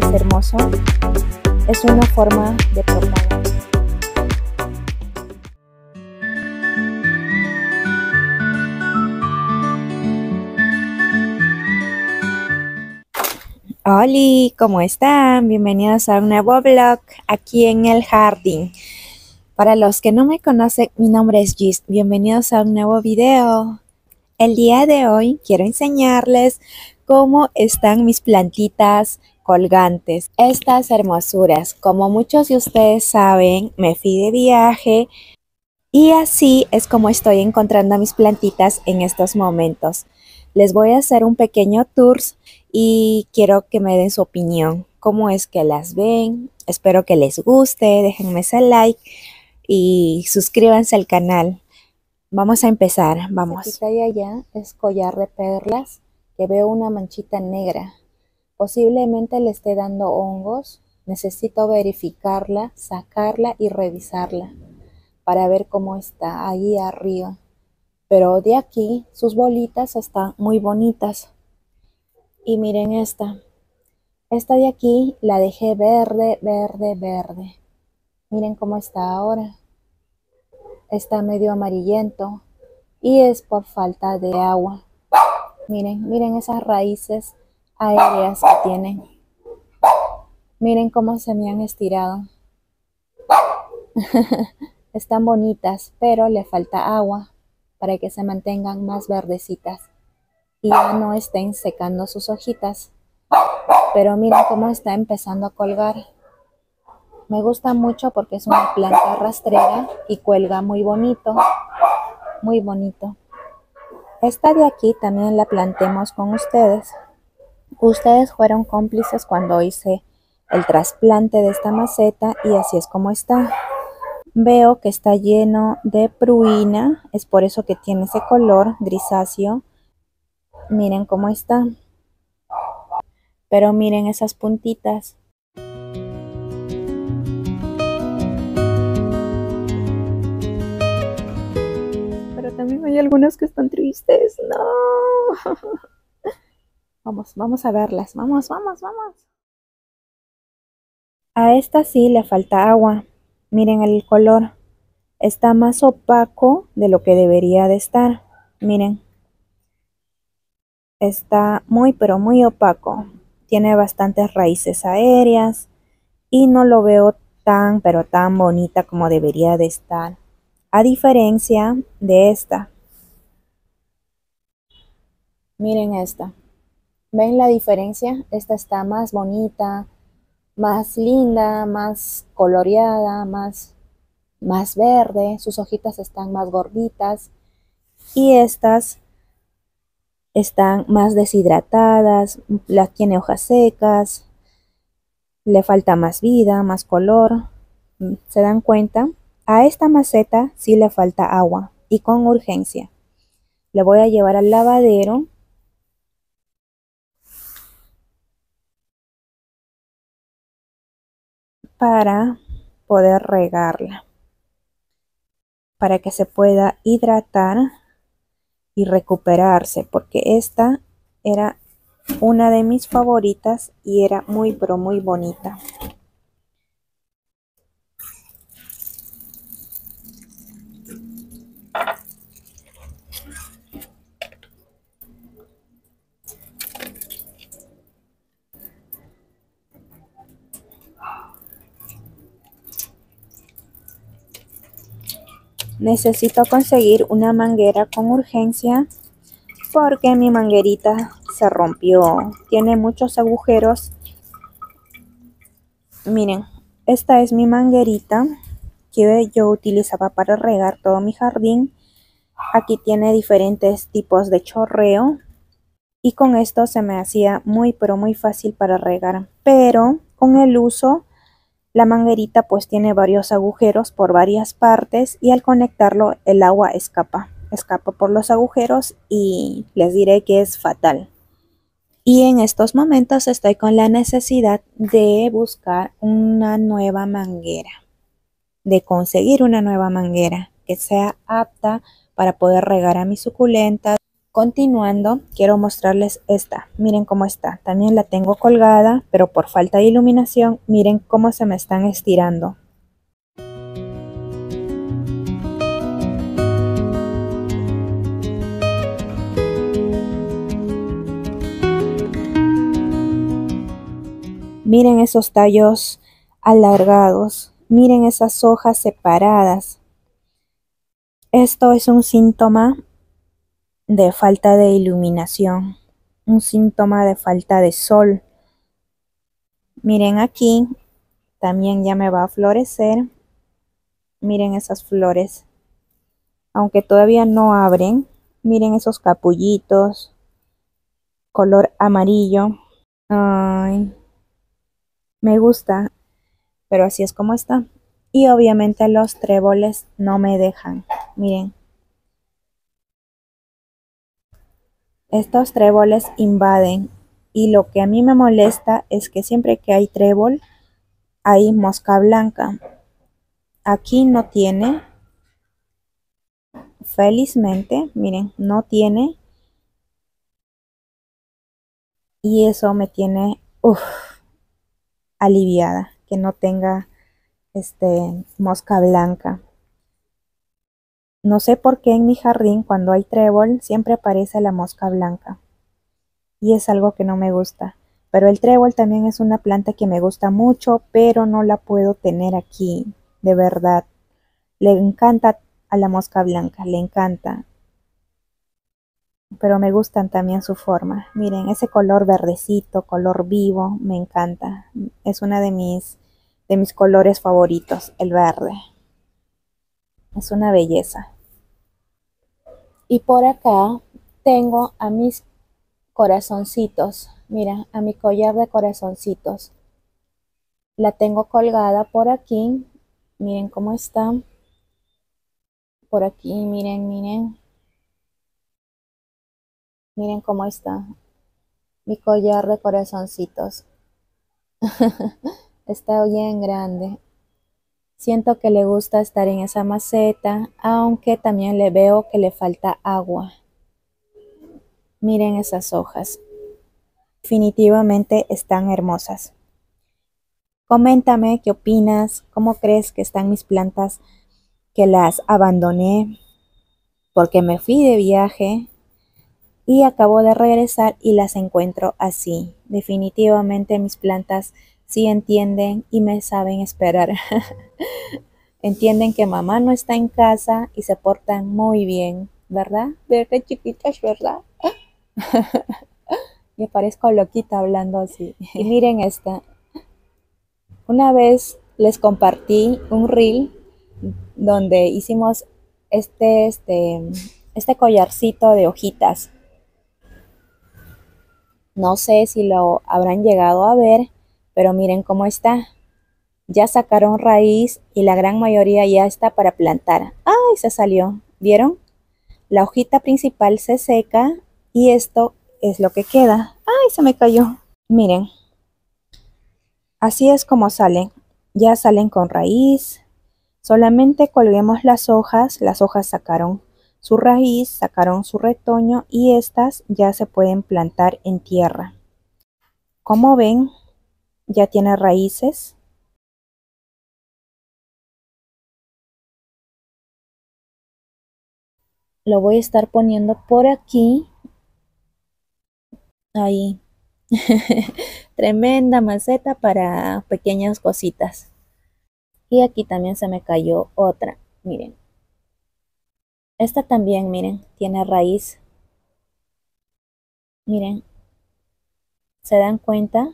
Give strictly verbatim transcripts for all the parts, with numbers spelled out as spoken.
parece hermoso, es una forma de portada. Hola, ¿cómo están? Bienvenidos a un nuevo vlog aquí en el jardín. Para los que no me conocen, mi nombre es YISS. Bienvenidos a un nuevo video. El día de hoy quiero enseñarles cómo están mis plantitas colgantes. Estas hermosuras, como muchos de ustedes saben, me fui de viaje y así es como estoy encontrando mis plantitas en estos momentos. Les voy a hacer un pequeño tour y quiero que me den su opinión. ¿Cómo es que las ven? Espero que les guste, déjenme ese like y suscríbanse al canal. Vamos a empezar, vamos. Esta de allá es collar de perlas, que veo una manchita negra. Posiblemente le esté dando hongos. Necesito verificarla, sacarla y revisarla para ver cómo está ahí arriba. Pero de aquí sus bolitas están muy bonitas. Y miren esta. Esta de aquí la dejé verde, verde, verde. Miren cómo está ahora. Está medio amarillento y es por falta de agua. Miren, miren esas raíces aéreas que tienen. Miren cómo se me han estirado. Están bonitas, pero le falta agua para que se mantengan más verdecitas y ya no estén secando sus hojitas. Pero miren cómo está empezando a colgar. Me gusta mucho porque es una planta rastrera y cuelga muy bonito, muy bonito. Esta de aquí también la plantemos con ustedes. Ustedes fueron cómplices cuando hice el trasplante de esta maceta y así es como está. Veo que está lleno de pruina, es por eso que tiene ese color grisáceo. Miren cómo está. Pero miren esas puntitas. Pero también hay algunas que están tristes. ¡No! Vamos, vamos a verlas. Vamos, vamos, vamos. A esta sí le falta agua. Miren el color. Está más opaco de lo que debería de estar. Miren. Está muy, pero muy opaco. Tiene bastantes raíces aéreas y no lo veo tan pero tan bonita como debería de estar, a diferencia de esta. Miren esta. ¿Ven la diferencia? Esta está más bonita, más linda, más coloreada, más, más verde. Sus hojitas están más gorditas y estas están más deshidratadas, las tiene hojas secas, le falta más vida, más color. ¿Se dan cuenta? A esta maceta sí le falta agua y con urgencia. Le voy a llevar al lavadero. Para poder regarla. Para que se pueda hidratar y recuperarse, porque esta era una de mis favoritas y era muy pero muy bonita. Necesito conseguir una manguera con urgencia porque mi manguerita se rompió. Tiene muchos agujeros. Miren, esta es mi manguerita que yo utilizaba para regar todo mi jardín. Aquí tiene diferentes tipos de chorreo y con esto se me hacía muy pero muy fácil para regar. Pero con el uso... La manguerita pues tiene varios agujeros por varias partes y al conectarlo el agua escapa, escapa por los agujeros y les diré que es fatal. Y en estos momentos estoy con la necesidad de buscar una nueva manguera, de conseguir una nueva manguera que sea apta para poder regar a mis suculentas Continuando, quiero mostrarles esta. Miren cómo está. También la tengo colgada, pero por falta de iluminación, miren cómo se me están estirando. Miren esos tallos alargados. Miren esas hojas separadas. Esto es un síntoma de falta de iluminación, un síntoma de falta de sol. Miren aquí, también ya me va a florecer. Miren esas flores, aunque todavía no abren. Miren esos capullitos, color amarillo. Ay, me gusta, pero así es como está. Y obviamente los tréboles no me dejan, miren. Estos tréboles invaden, y lo que a mí me molesta es que siempre que hay trébol hay mosca blanca. Aquí no tiene, felizmente, miren, no tiene, y eso me tiene uf, aliviada, que no tenga este, mosca blanca. No sé por qué en mi jardín cuando hay trébol siempre aparece la mosca blanca, y es algo que no me gusta. Pero el trébol también es una planta que me gusta mucho, pero no la puedo tener aquí, de verdad. Le encanta a la mosca blanca, le encanta. Pero me gustan también su forma. Miren, ese color verdecito, color vivo, me encanta. Es una de mis, de mis colores favoritos, el verde. Es una belleza. Y por acá tengo a mis corazoncitos. Mira, a mi collar de corazoncitos. La tengo colgada por aquí. Miren cómo está. Por aquí, miren, miren. Miren cómo está. Mi collar de corazoncitos. Está bien grande. Siento que le gusta estar en esa maceta, aunque también le veo que le falta agua. Miren esas hojas. Definitivamente están hermosas. Coméntame qué opinas, cómo crees que están mis plantas, que las abandoné porque me fui de viaje y acabo de regresar y las encuentro así. Definitivamente mis plantas sí entienden y me saben esperar. Entienden que mamá no está en casa y se portan muy bien, ¿verdad? ¿Verdad, chiquitas, verdad? Me parezco loquita hablando así. Y miren esta. Una vez les compartí un reel donde hicimos este, este, este collarcito de hojitas. No sé si lo habrán llegado a ver. Pero miren cómo está. Ya sacaron raíz y la gran mayoría ya está para plantar. ¡Ay! Se salió. ¿Vieron? La hojita principal se seca y esto es lo que queda. ¡Ay! Se me cayó. Miren. Así es como salen. Ya salen con raíz. Solamente colguemos las hojas. Las hojas sacaron su raíz, sacaron su retoño y estas ya se pueden plantar en tierra. Como ven, ya tiene raíces. Lo voy a estar poniendo por aquí. Ahí. Tremenda maceta para pequeñas cositas. Y aquí también se me cayó otra. Miren. Esta también, miren, tiene raíz. Miren. ¿Se dan cuenta?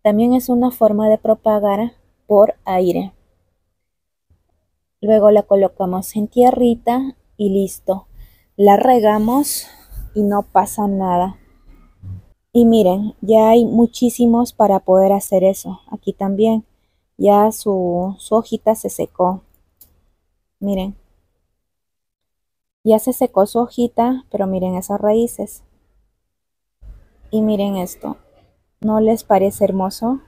También es una forma de propagar por aire. Luego la colocamos en tierrita y listo. La regamos y no pasa nada. Y miren, ya hay muchísimos para poder hacer eso. Aquí también ya su, su hojita se secó. Miren. Ya se secó su hojita, pero miren esas raíces. Y miren esto. ¿No les parece hermoso?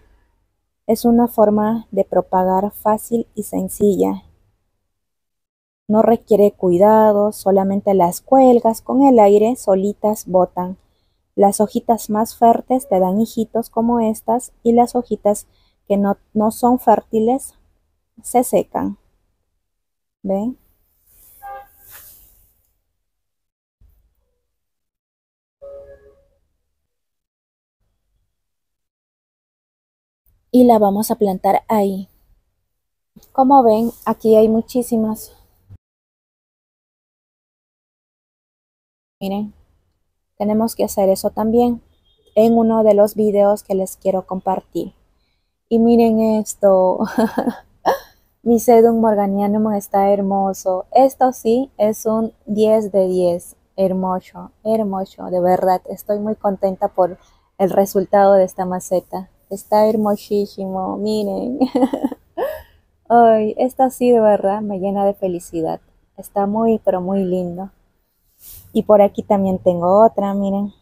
Es una forma de propagar fácil y sencilla. no requiere cuidado, solamente las cuelgas con el aire, solitas botan. Las hojitas más fértiles te dan hijitos como estas y las hojitas que no, no son fértiles se secan. ¿Ven? Y la vamos a plantar ahí. Como ven, aquí hay muchísimas. Miren, tenemos que hacer eso también en uno de los videos que les quiero compartir. Y miren esto. Mi Sedum morganianum está hermoso. Esto sí es un diez de diez. Hermoso, hermoso. De verdad, estoy muy contenta por el resultado de esta maceta. Está hermosísimo, miren. Ay, esta sí de verdad me llena de felicidad. Está muy, pero muy lindo. Y por aquí también tengo otra, miren.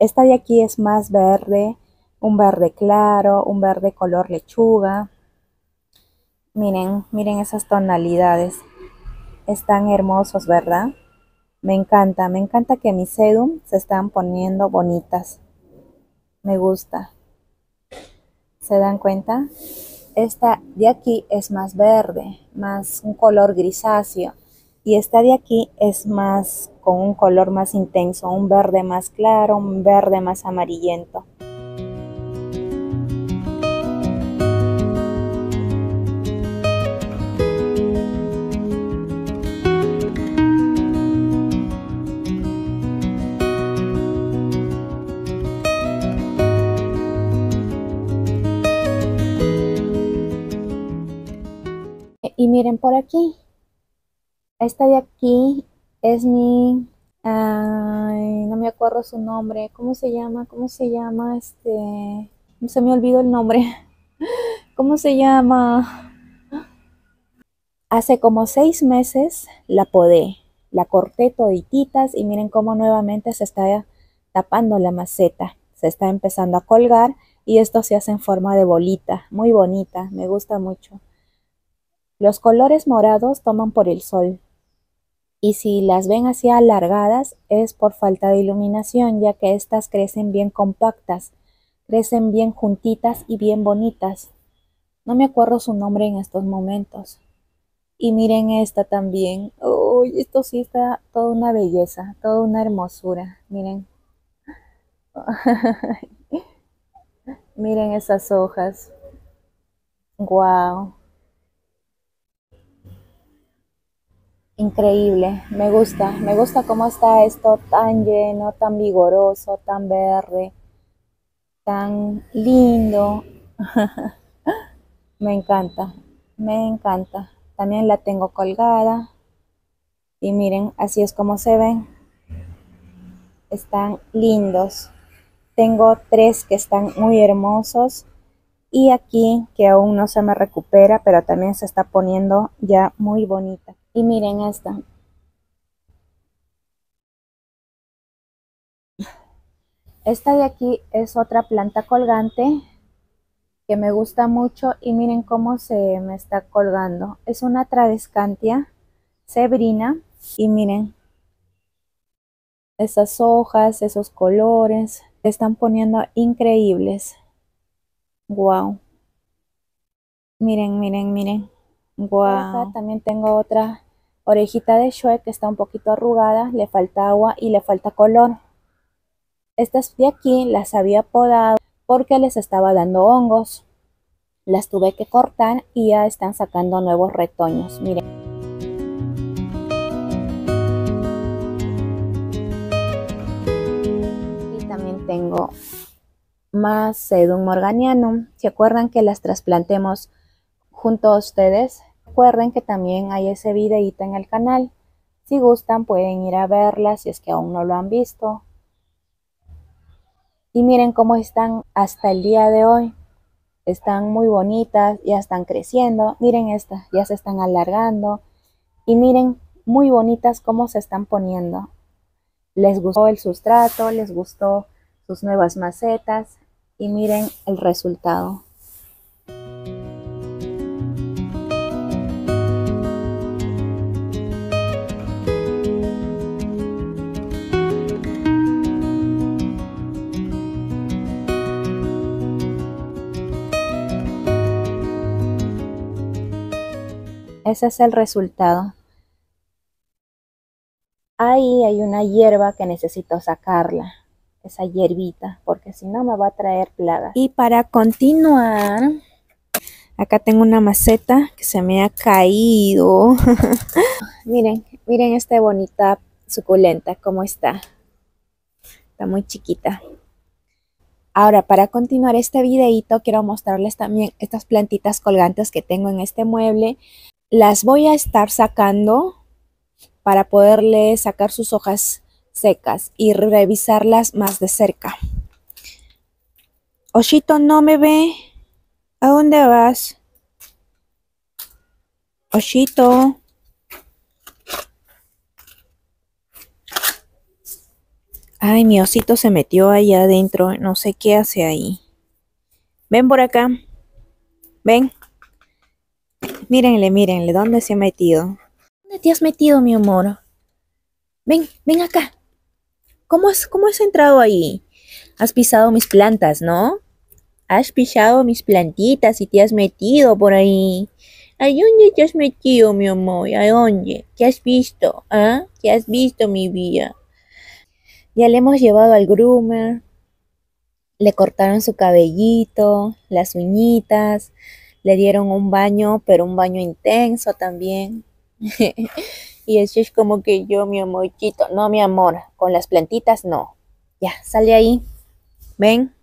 Esta de aquí es más verde, un verde claro, un verde color lechuga. Miren, miren esas tonalidades. Están hermosos, ¿verdad? Me encanta, me encanta que mis sedum se están poniendo bonitas. Me gusta. ¿Se dan cuenta? Esta de aquí es más verde, más un color grisáceo. Y esta de aquí es más con un color más intenso, un verde más claro, un verde más amarillento. Y miren por aquí, esta de aquí es mi, ay, no me acuerdo su nombre, ¿cómo se llama? ¿Cómo se llama? Este, se me olvidó el nombre, ¿cómo se llama? Hace como seis meses la podé, la corté todititas y miren cómo nuevamente se está tapando la maceta, se está empezando a colgar y esto se hace en forma de bolita, muy bonita, me gusta mucho. Los colores morados toman por el sol y si las ven así alargadas es por falta de iluminación, ya que estas crecen bien compactas, crecen bien juntitas y bien bonitas. No me acuerdo su nombre en estos momentos. Y miren esta también. Uy, oh, esto sí está toda una belleza, toda una hermosura. Miren. Miren esas hojas. Wow. Increíble, me gusta, me gusta cómo está esto tan lleno, tan vigoroso, tan verde, tan lindo. Me encanta, me encanta. También la tengo colgada y miren, así es como se ven. Están lindos. Tengo tres que están muy hermosos y aquí que aún no se me recupera, pero también se está poniendo ya muy bonita. Y miren esta. Esta de aquí es otra planta colgante que me gusta mucho y miren cómo se me está colgando. Es una Tradescantia zebrina y miren esas hojas, esos colores, se están poniendo increíbles. Wow. Miren, miren, miren. Wow. Esta, también tengo otra orejita de shue que está un poquito arrugada, le falta agua y le falta color. Estas de aquí las había podado porque les estaba dando hongos. Las tuve que cortar y ya están sacando nuevos retoños. Miren. Y también tengo más Sedum morganianum. ¿Se acuerdan que las trasplantemos junto a ustedes? Recuerden que también hay ese videíto en el canal. Si gustan pueden ir a verla si es que aún no lo han visto. Y miren cómo están hasta el día de hoy. Están muy bonitas, ya están creciendo. Miren estas, ya se están alargando. Y miren muy bonitas cómo se están poniendo. Les gustó el sustrato, les gustó sus nuevas macetas. Y miren el resultado. Ese es el resultado. Ahí hay una hierba que necesito sacarla, esa hierbita, porque si no me va a traer plagas. Y para continuar, acá tengo una maceta que se me ha caído. Miren, miren esta bonita suculenta, cómo está. Está muy chiquita. Ahora, para continuar este videito, quiero mostrarles también estas plantitas colgantes que tengo en este mueble. Las voy a estar sacando para poderle sacar sus hojas secas y revisarlas más de cerca. Oshito no me ve. ¿A dónde vas? Oshito. Ay, mi osito se metió allá adentro. No sé qué hace ahí. Ven por acá. Ven. Mírenle, mírenle. ¿Dónde se ha metido? ¿Dónde te has metido, mi amor? Ven, ven acá. ¿Cómo has, cómo has entrado ahí? Has pisado mis plantas, ¿no? Has pisado mis plantitas y te has metido por ahí. ¿A dónde te has metido, mi amor? ¿A dónde? ¿Qué has visto? ¿Ah? ¿Qué has visto, mi vida? Ya le hemos llevado al groomer, le cortaron su cabellito, las uñitas, le dieron un baño, pero un baño intenso también. Y así es como que yo, mi amorcito, no, mi amor, con las plantitas no. Ya, sale ahí, ven.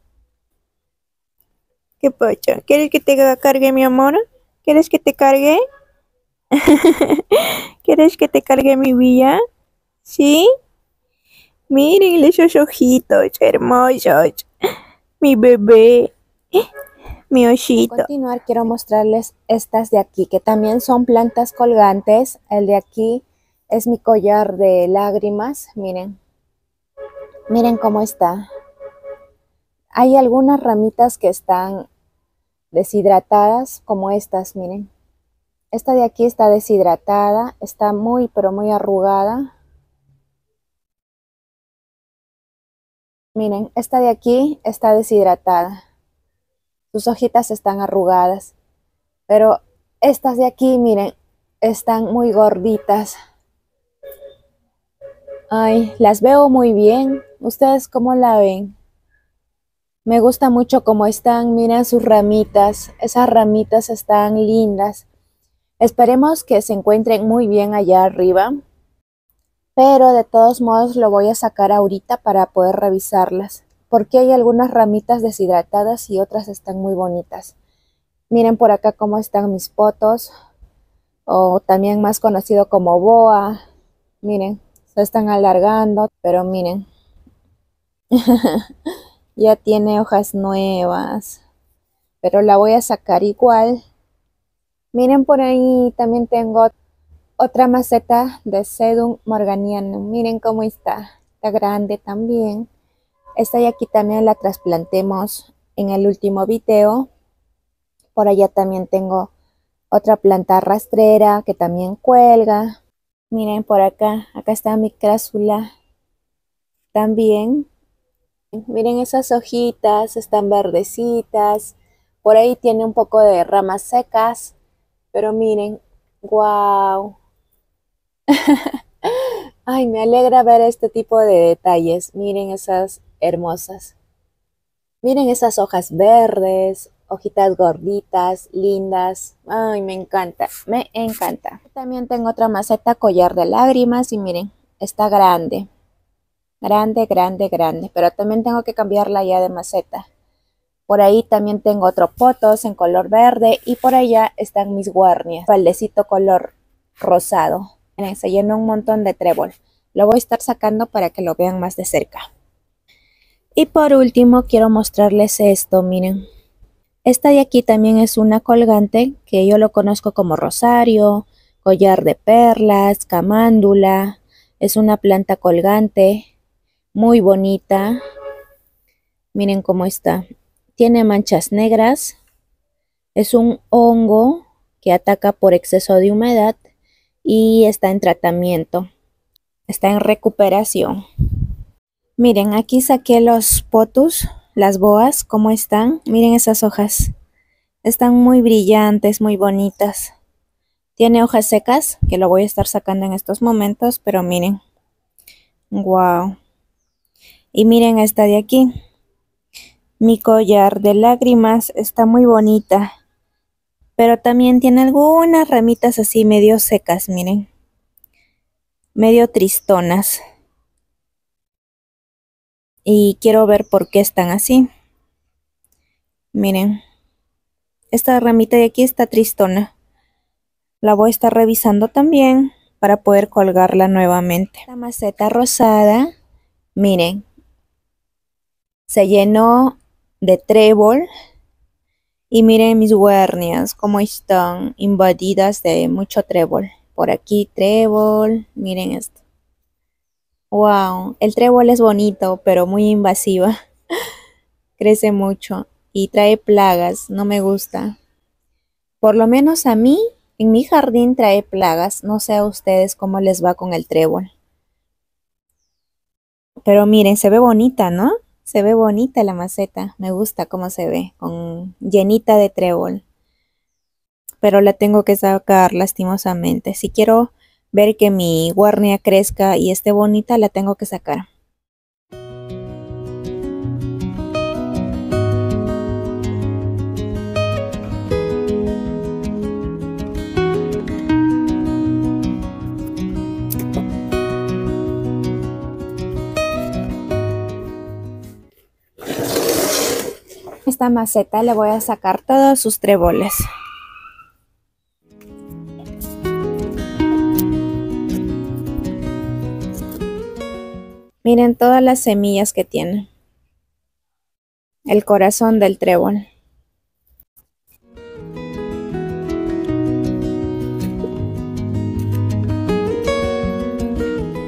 ¿Qué pocho? ¿Quieres que te cargue, mi amor? ¿Quieres que te cargue? ¿Quieres que te cargue, mi vida? ¿Sí? Miren esos ojitos hermosos, mi bebé, mi osito. Para continuar, quiero mostrarles estas de aquí, que también son plantas colgantes. El de aquí es mi collar de lágrimas, miren, miren cómo está. Hay algunas ramitas que están deshidratadas, como estas, miren. Esta de aquí está deshidratada, está muy, pero muy arrugada. Miren, esta de aquí está deshidratada, sus hojitas están arrugadas, pero estas de aquí, miren, están muy gorditas. Ay, las veo muy bien. ¿Ustedes cómo la ven? Me gusta mucho cómo están, miren sus ramitas, esas ramitas están lindas. Esperemos que se encuentren muy bien allá arriba. Pero de todos modos lo voy a sacar ahorita para poder revisarlas, porque hay algunas ramitas deshidratadas y otras están muy bonitas. Miren por acá cómo están mis potos, o también más conocido como boa. Miren, se están alargando, pero miren, ya tiene hojas nuevas, pero la voy a sacar igual. Miren por ahí, también tengo otra maceta de Sedum morganianum. Miren cómo está. Está grande también. Esta de aquí también la trasplantemos en el último video. Por allá también tengo otra planta rastrera que también cuelga. Miren por acá. Acá está mi crásula también. Miren esas hojitas. Están verdecitas. Por ahí tiene un poco de ramas secas. Pero miren. ¡Wow! Ay, me alegra ver este tipo de detalles. Miren esas hermosas. Miren esas hojas verdes, hojitas gorditas, lindas. Ay, me encanta, me encanta. También tengo otra maceta collar de lágrimas y miren, está grande. Grande, grande, grande. Pero también tengo que cambiarla ya de maceta. Por ahí también tengo otros potos en color verde y por allá están mis guarnias. Baldecito color rosado. Miren, se llenó un montón de trébol. Lo voy a estar sacando para que lo vean más de cerca. Y por último quiero mostrarles esto, miren. Esta de aquí también es una colgante que yo lo conozco como rosario, collar de perlas, camándula. Es una planta colgante muy bonita. Miren cómo está. Tiene manchas negras, es un hongo que ataca por exceso de humedad y está en tratamiento, está en recuperación. Miren, aquí saqué los potus, las boas, cómo están. Miren esas hojas, están muy brillantes, muy bonitas. Tiene hojas secas, que lo voy a estar sacando en estos momentos, pero miren. Wow. Y miren esta de aquí. Mi collar de lágrimas está muy bonita, pero también tiene algunas ramitas así medio secas, miren. Medio tristonas. Y quiero ver por qué están así. Miren. Esta ramita de aquí está tristona. La voy a estar revisando también para poder colgarla nuevamente. La maceta rosada, miren, se llenó de trébol. Y miren mis guarnias, como están invadidas de mucho trébol. Por aquí trébol, miren esto. Wow, el trébol es bonito, pero muy invasiva. Crece mucho y trae plagas, no me gusta. Por lo menos a mí. En mi jardín trae plagas, no sé a ustedes cómo les va con el trébol. Pero miren, se ve bonita, ¿no? Se ve bonita la maceta, me gusta cómo se ve, con llenita de trébol. Pero la tengo que sacar lastimosamente. Si quiero ver que mi guarnia crezca y esté bonita, la tengo que sacar. Esta maceta le voy a sacar todos sus tréboles. Miren todas las semillas que tiene. El corazón del trébol.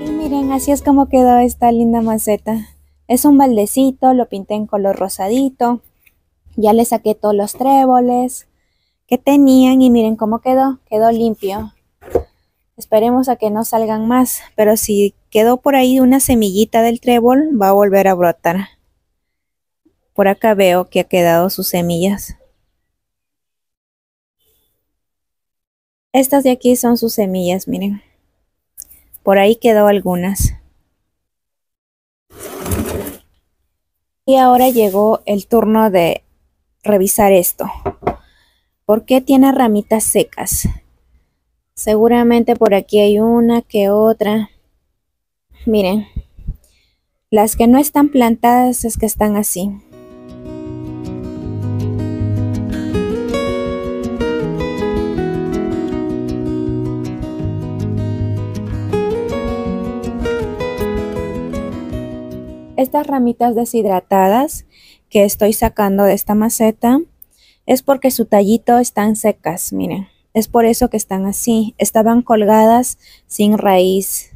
Y miren, así es como quedó esta linda maceta. Es un baldecito, lo pinté en color rosadito. Ya le saqué todos los tréboles que tenían y miren cómo quedó, quedó limpio. Esperemos a que no salgan más, pero si quedó por ahí una semillita del trébol, va a volver a brotar. Por acá veo que ha quedado sus semillas. Estas de aquí son sus semillas, miren. Por ahí quedó algunas. Y ahora llegó el turno de revisar esto. ¿Por qué tiene ramitas secas? Seguramente por aquí hay una que otra. Miren, las que no están plantadas es que están así. Estas ramitas deshidratadas que estoy sacando de esta maceta es porque su tallito están secas, miren, es por eso que están así, estaban colgadas sin raíz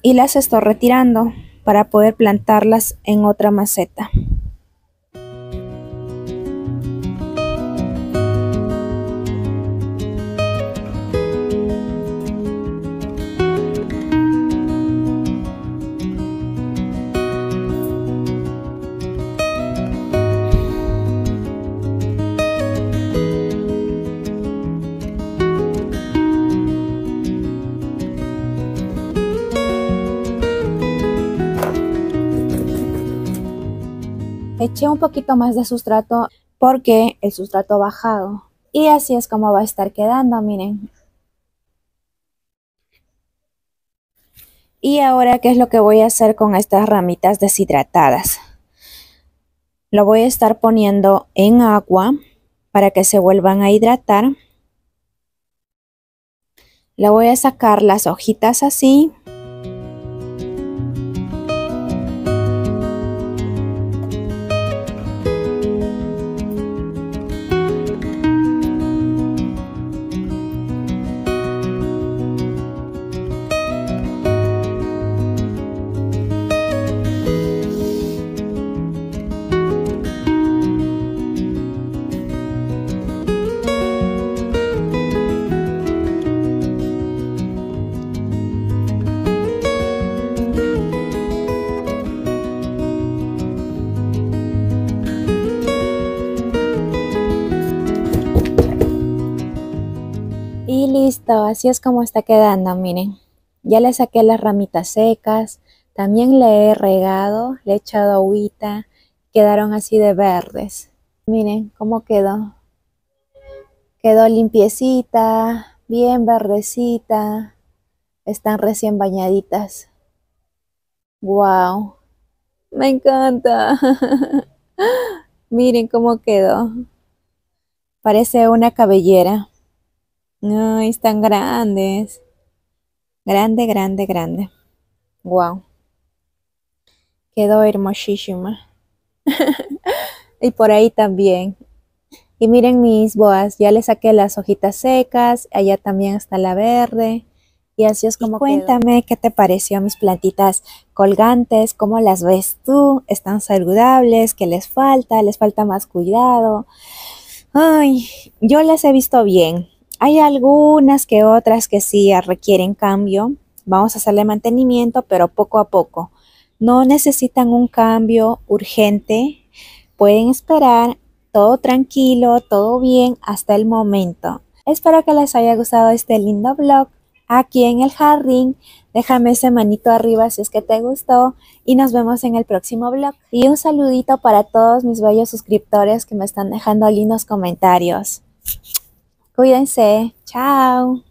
y las estoy retirando para poder plantarlas en otra maceta. Eché un poquito más de sustrato porque el sustrato ha bajado. Y así es como va a estar quedando, miren. Y ahora, ¿qué es lo que voy a hacer con estas ramitas deshidratadas? Lo voy a estar poniendo en agua para que se vuelvan a hidratar. Le voy a sacar las hojitas así. gustado, así es como está quedando, miren. Ya le saqué las ramitas secas, también le he regado, le he echado agüita, quedaron así de verdes. Miren cómo quedó. Quedó limpiecita, bien verdecita, están recién bañaditas. ¡Wow! ¡Me encanta! Miren cómo quedó. Parece una cabellera. ¡Ay, están grandes! Grande, grande, grande. ¡Wow! Quedó hermosísima. Y por ahí también. Y miren mis boas, ya le saqué las hojitas secas, allá también está la verde. Y así es como cuéntame qué te pareció mis plantitas colgantes, cómo las ves tú, están saludables, qué les falta, les falta más cuidado. Ay, yo las he visto bien. Hay algunas que otras que sí requieren cambio. Vamos a hacerle mantenimiento, pero poco a poco. No necesitan un cambio urgente, pueden esperar. Todo tranquilo, todo bien hasta el momento. Espero que les haya gustado este lindo vlog aquí en el jardín. Déjame ese manito arriba si es que te gustó y nos vemos en el próximo vlog. Y un saludito para todos mis bellos suscriptores que me están dejando lindos comentarios. Cuídense, chao.